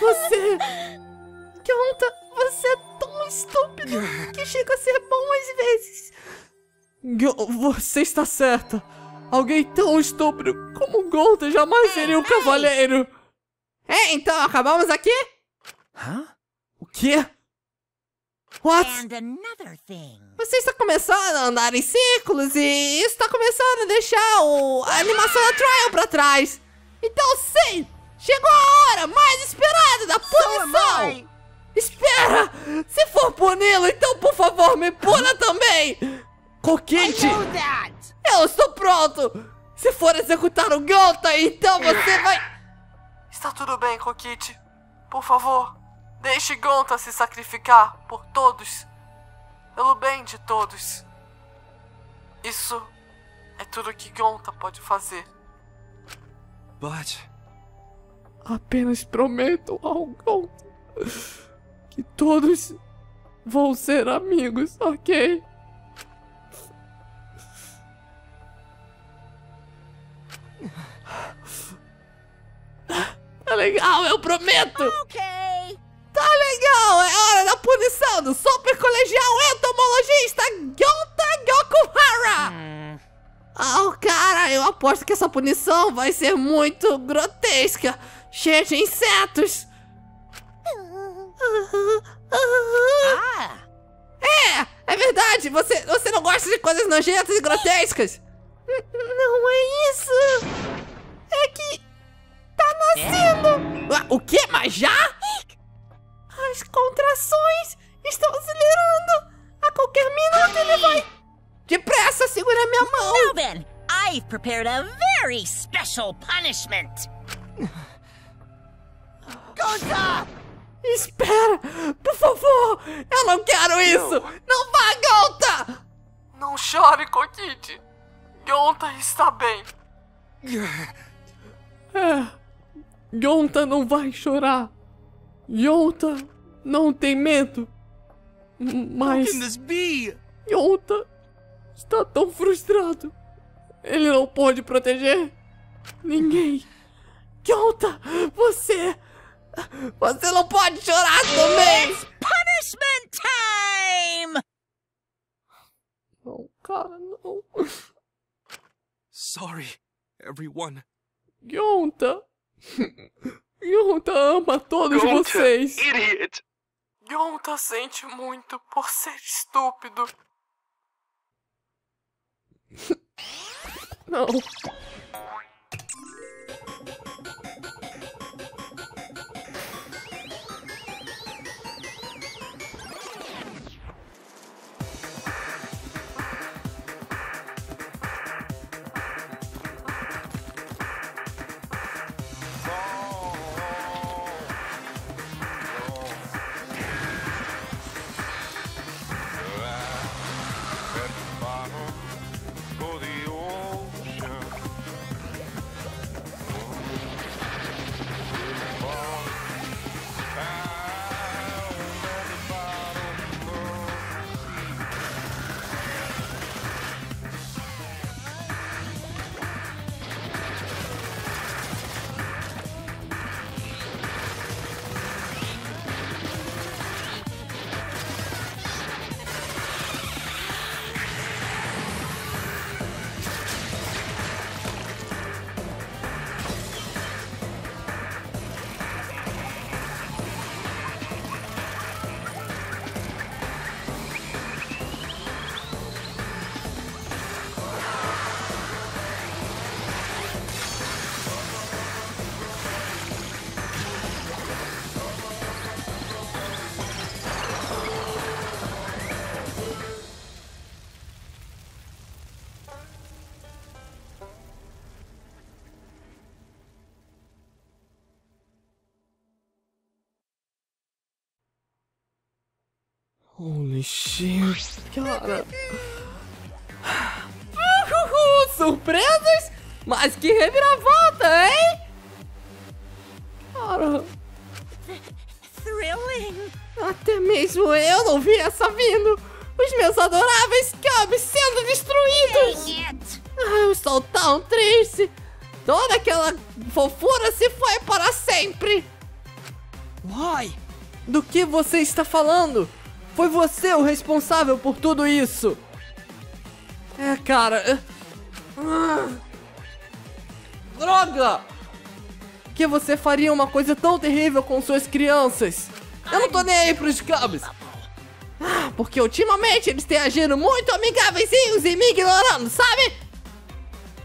Você... Gonta, você é tão estúpido que chega a ser bom às vezes. Você está certa. Alguém tão estúpido como Gonta jamais seria um cavaleiro. É, então acabamos aqui? Hã? O quê? What? Você está começando a andar em círculos e isso está começando a deixar a animação da Trial pra trás. Então sim, chegou a hora mais esperada da punição. Espera! Se for puni-lo, então por favor me puna também! Kokichi! Eu estou pronto! Se for executar o Gonta, então você vai... Está tudo bem, Kokichi. Por favor, deixe Gonta se sacrificar por todos. Pelo bem de todos. Isso é tudo que Gonta pode fazer. But... Apenas prometo ao Gonta que todos vão ser amigos, ok? Tá legal, eu prometo! Okay. Tá legal, é hora da punição do super colegial entomologista Gonta Gokuhara! Oh, cara, eu aposto que essa punição vai ser muito grotesca, cheia de insetos! É verdade, você não gosta de coisas nojentas e grotescas. Não é isso. É que tá nascendo. O quê? Mas já? As contrações estão acelerando. A qualquer minuto ele vai... Depressa, segura minha mão. Now then, I've prepared a very special punishment. Gonta! Espera! Por favor! Eu não quero isso! Não vá, Gonta! Não chore, Kokichi! Gonta está bem! Gonta não vai chorar! Gonta não tem medo! Mas... Gonta está tão frustrado! Ele não pode proteger ninguém! Gonta, você... Você não pode chorar também! It's punishment time! Não, cara, não. Sorry, everyone. Gonta. Gonta ama todos vocês. Idiot. Gonta sente muito por ser estúpido. Não. Holy shit, cara. Surpresas? Mas que reviravolta, hein? Cara. Thrilling. Até mesmo eu não vi essa vindo. Os meus adoráveis Kabis sendo destruídos. Ai, eu estou tão triste. Toda aquela fofura se foi para sempre. Uai, do que você está falando? Foi você o responsável por tudo isso. É, cara... Droga! Que você faria uma coisa tão terrível com suas crianças? Eu não tô nem aí pros Kabis. Porque ultimamente eles têm agido muito amigáveiszinhos e me ignorando, sabe?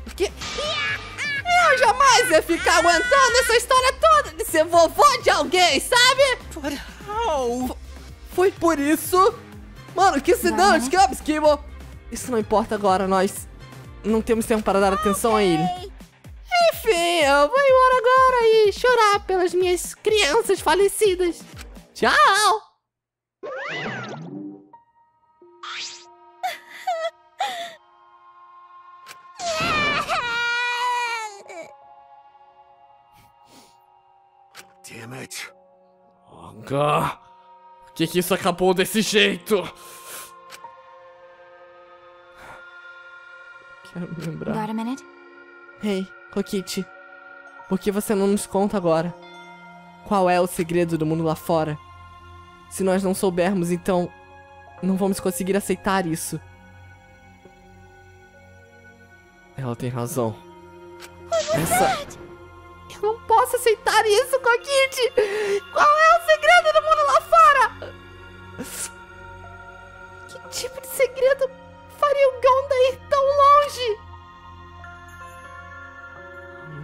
Porque eu jamais ia ficar aguentando essa história toda de ser vovô de alguém, sabe? Foi por isso? Mano, que se dão os Kabis, Kiibo. Isso não importa agora, nós não temos tempo para dar atenção a ele. Enfim, eu vou embora agora e chorar pelas minhas crianças falecidas. Tchau! Damn it. Onga! Por que isso acabou desse jeito? Quero me lembrar. Ei, Kokichi, por que você não nos conta agora? Qual é o segredo do mundo lá fora? Se nós não soubermos, então não vamos conseguir aceitar isso. Ela tem razão. Eu não posso aceitar isso, Kokichi! Qual é o segredo do mundo lá fora? Que tipo de segredo faria o Gonta ir tão longe?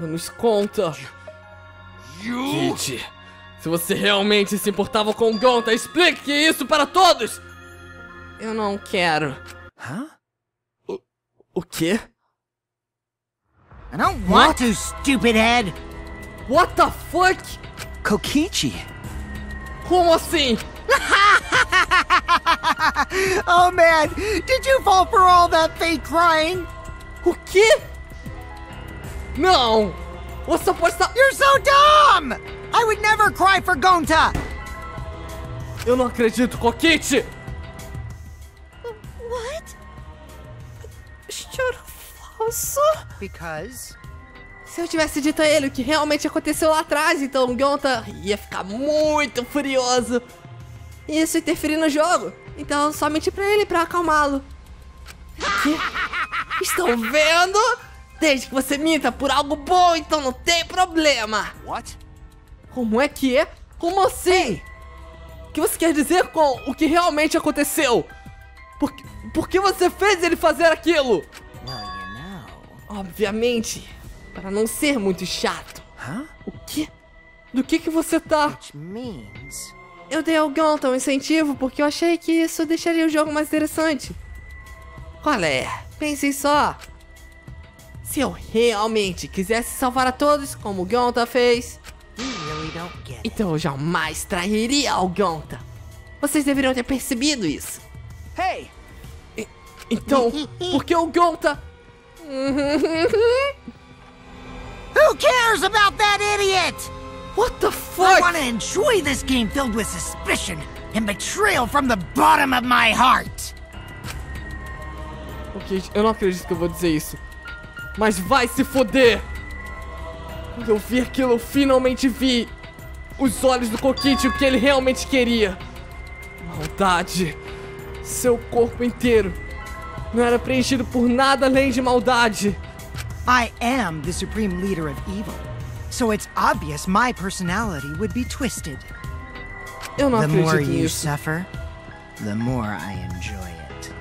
Não nos conta. Gente, se você realmente se importava com o Gonta, explique isso para todos! Eu não quero. Hã? O quê? I don't want to, stupid head! What the fuck? Kokichi! Como assim? Oh man, did you fall for all that fake crying? O quê? Não! What's up? You're so dumb! I would never cry for Gonta! Eu não acredito, Kokichi! What? Choro falso? Because... Se eu tivesse dito a ele o que realmente aconteceu lá atrás, então o Gonta ia ficar muito furioso. Isso interferir no jogo. Então eu só menti pra ele pra acalmá-lo. Estão vendo? Desde que você minta por algo bom, então não tem problema. What? Como é que é? Como assim? Ei. O que você quer dizer com o que realmente aconteceu? Por que você fez ele fazer aquilo? Obviamente, para não ser muito chato. O quê? Do que você tá? Eu dei ao Gonta um incentivo porque eu achei que isso deixaria o jogo mais interessante. Qual é? Pensem só. Se eu realmente quisesse salvar a todos, como o Gonta fez, então eu jamais trairia ao Gonta. Vocês deveriam ter percebido isso. Hey. Então, por que o Gonta... Who cares about that idiot? What the fuck? I want to enjoy this game filled with suspicion and betrayal from the bottom of my heart. Ok, eu não acredito que eu vou dizer isso. Mas vai se foder! Quando eu vi aquilo, eu finalmente vi os olhos do Kokichi, o que ele realmente queria. Maldade. Seu corpo inteiro não era preenchido por nada além de maldade. I am the supreme leader of evil, so it's obvious my personality would be twisted. Eu não acredito nisso. The more you suffer, the more I enjoy it.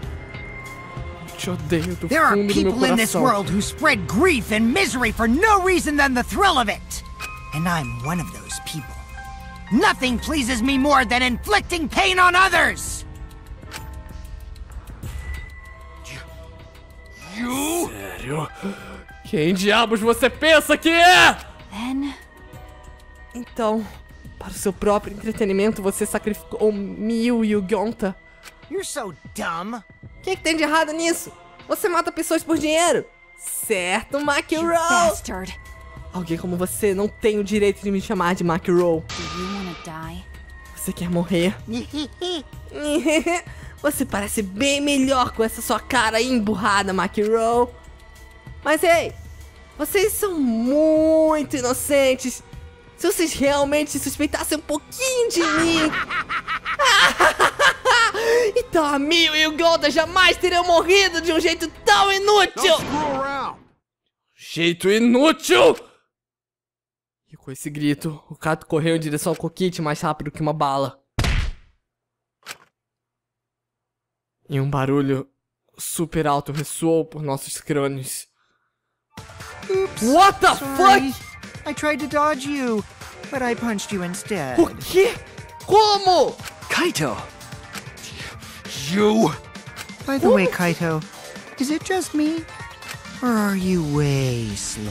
Eu te odeio do fundo do meu coração. There are people in this world who spread grief and misery for no reason than the thrill of it, and I'm one of those people. Nothing pleases me more than inflicting pain on others. You? Sério? Quem diabos você pensa que é? Então, para o seu próprio entretenimento, você sacrificou Miu e o Gonta. You're so dumb. O que tem de errado nisso? Você mata pessoas por dinheiro. Certo, Maki Roll? Bastard. Alguém como você não tem o direito de me chamar de Maki Roll. Você quer morrer? Você parece bem melhor com essa sua cara emburrada, Makiro. Mas ei, vocês são muito inocentes. Se vocês realmente suspeitassem um pouquinho de mim... Então a Miu e o Gonta jamais teriam morrido de um jeito tão inútil! Jeito inútil! E com esse grito, o Kaito correu em direção ao Kokichi mais rápido que uma bala. E um barulho super alto ressoou por nossos crânios. Oops, what the fuck? I tried to dodge you, but I punched you instead. O quê? Como? Kaito! You! By the way, Kaito, is it just me? Or are you way slower?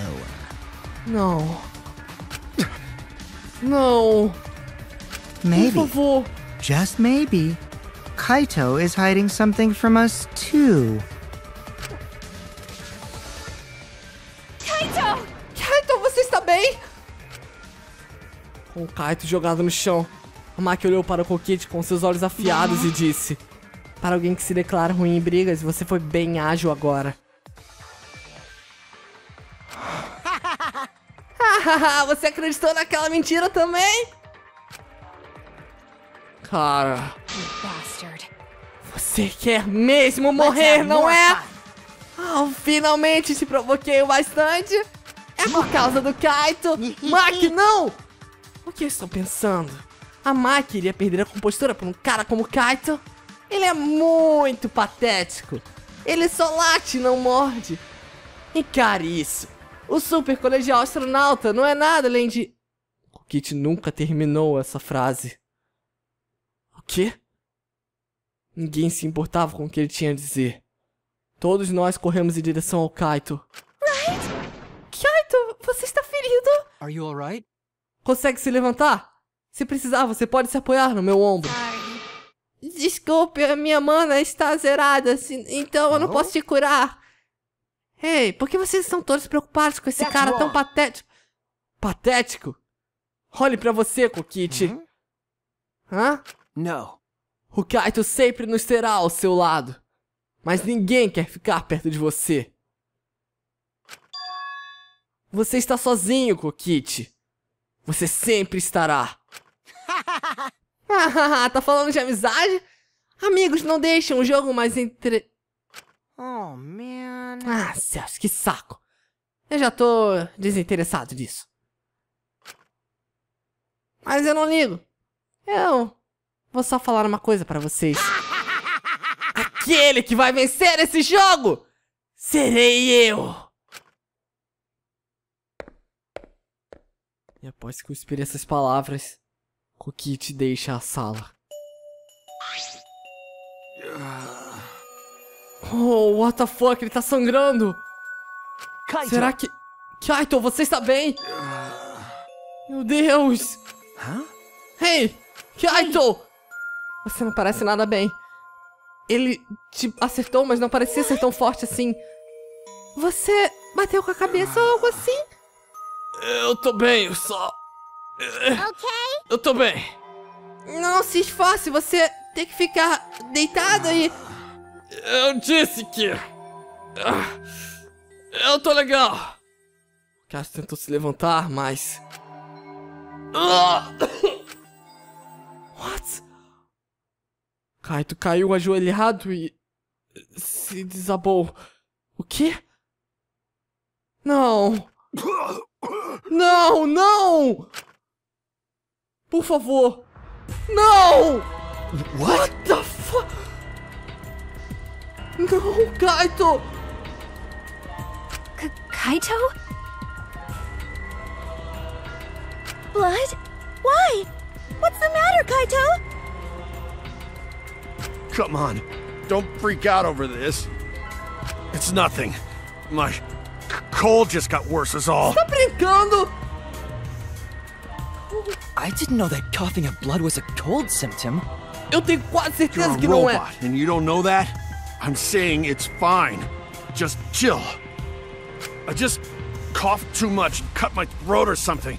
No. No. Maybe. Just maybe. Kaito is hiding something from us, too. Com o Kaito jogado no chão, a Maki olhou para o Kokichi com seus olhos afiados e disse: para alguém que se declara ruim em brigas, você foi bem ágil agora. Você acreditou naquela mentira também? Cara, você quer mesmo morrer, não é? Oh, finalmente te provoquei o bastante. É por causa do Kaito. Maki, não! O que eu estou pensando? A Maki iria perder a compostura por um cara como Kaito? Ele é muito patético. Ele só late e não morde. Encare isso. O super colegial astronauta não é nada além de... O Kit nunca terminou essa frase. O quê? Ninguém se importava com o que ele tinha a dizer. Todos nós corremos em direção ao Kaito. Kaito, você está ferido? Are you alright? Consegue se levantar? Se precisar, você pode se apoiar no meu ombro. Desculpe, a minha mana está zerada, então eu não posso te curar. Ei, por que vocês estão todos preocupados com esse cara tão patético? Patético? Olhe pra você, Kokichi. Hã? Não. O Kaito sempre nos terá ao seu lado. Mas ninguém quer ficar perto de você. Você está sozinho, Kokichi. Você sempre estará. Tá falando de amizade? Amigos não deixam o jogo mais entre... Oh, man. Ah, Celso, que saco. Eu já tô desinteressado disso. Mas eu não ligo. Eu vou só falar uma coisa pra vocês. Aquele que vai vencer esse jogo serei eu. E após cuspir essas palavras, Kokichi deixa a sala. Oh, what the fuck, ele tá sangrando! Kaito. Será que... Kaito, você está bem? Meu Deus! Hey, Kaito! Você não parece nada bem. Ele te acertou, mas não parecia ser tão forte assim. Você bateu com a cabeça ou algo assim? Eu tô bem, eu só... Ok? Eu tô bem. Não se esforce, você tem que ficar deitado aí. Eu disse que... Eu tô legal. O Cássio tentou se levantar, mas... What? Kaito caiu ajoelhado e... se desabou. O quê? Não... Não, não! Por favor! Não! What the fuck? Não, Kaito! Kaito? Blood? Why? What's the matter, Kaito? Come on, don't freak out over this. It's nothing. My... cold just got worse as all. Tá brincando? I didn't know that coughing up blood was a cold symptom. Eu tenho quase certeza que não é. You're a robot, and you don't know that? I'm saying it's fine. Just chill. I just coughed too much and cut my throat or something.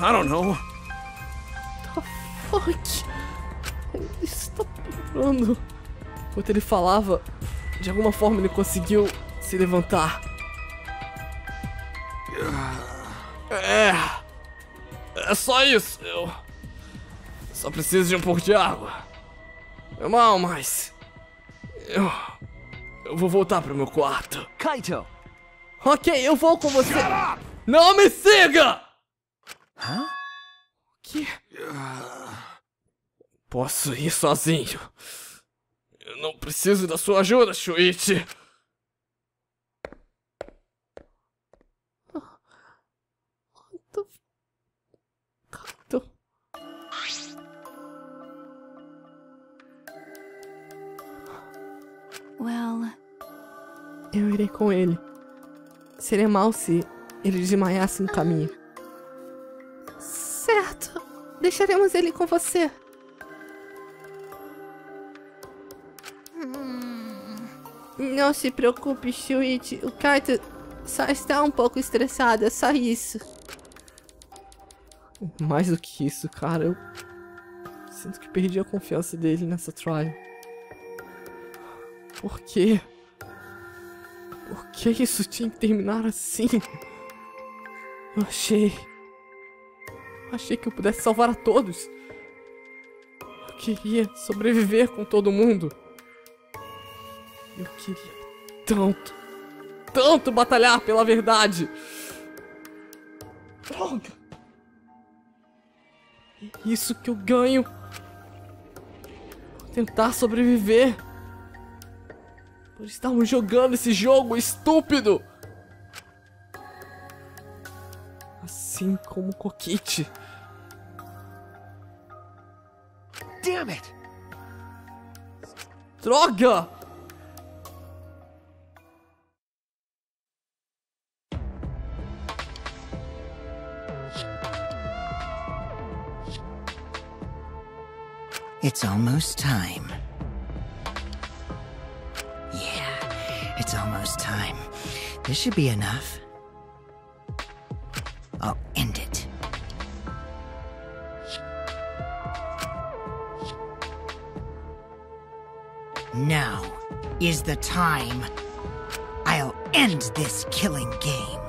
I don't know. What the fuck? Isso tá brincando. Enquanto ele falava, de alguma forma ele conseguiu se levantar. É só isso. Eu só preciso de um pouco de água. É mal, mas... Eu vou voltar pro meu quarto. Kaito! Ok, eu vou com você. Não me siga! Hã? O quê? Posso ir sozinho. Eu não preciso da sua ajuda, Shuichi. Kaito. Well... Eu irei com ele. Seria mal se ele desmaiasse no caminho. Certo. Deixaremos ele com você. Não se preocupe, Shuichi. O Kaito só está um pouco estressado. É só isso. Mais do que isso, cara. Eu sinto que perdi a confiança dele nessa trial. Por quê? Por que isso tinha que terminar assim? Eu achei que eu pudesse salvar a todos. Eu queria sobreviver com todo mundo. Eu queria tanto, tanto batalhar pela verdade. Droga! É isso que eu ganho. Vou tentar sobreviver. Por estarmos jogando esse jogo estúpido. Assim como o Kokichi. Damn it! Droga! It's almost time. Yeah, it's almost time. This should be enough. I'll end it. Now is the time. I'll end this killing game.